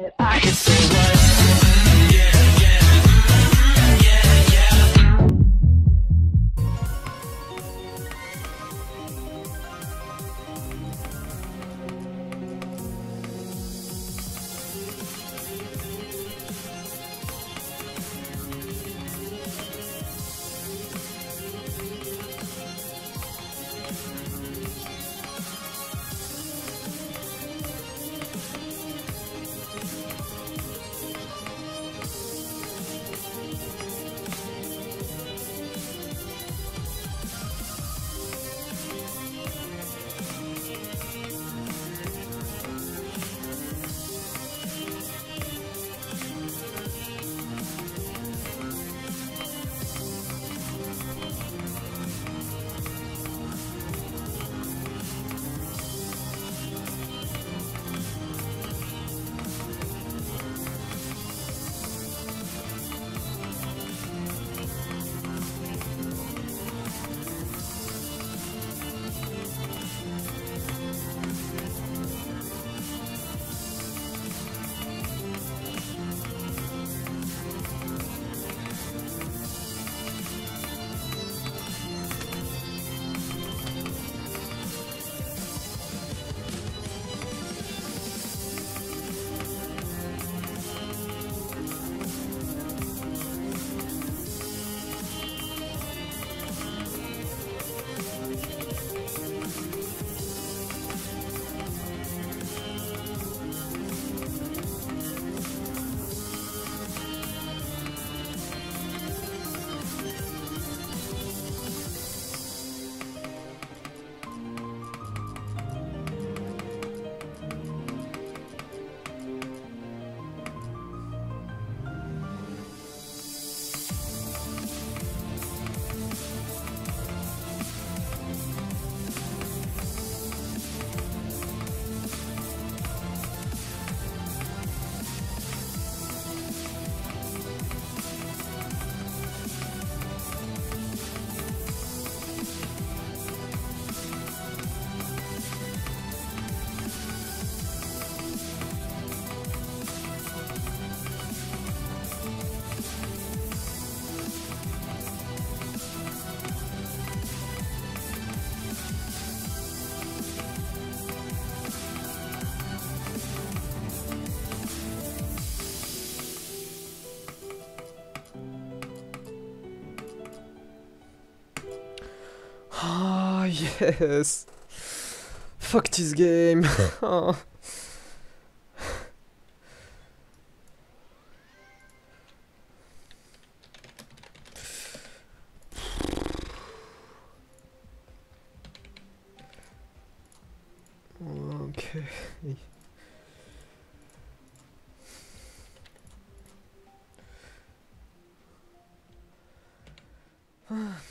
I can see what, yeah, yeah, yeah, oh yes, fuck this game. Oh. Okay.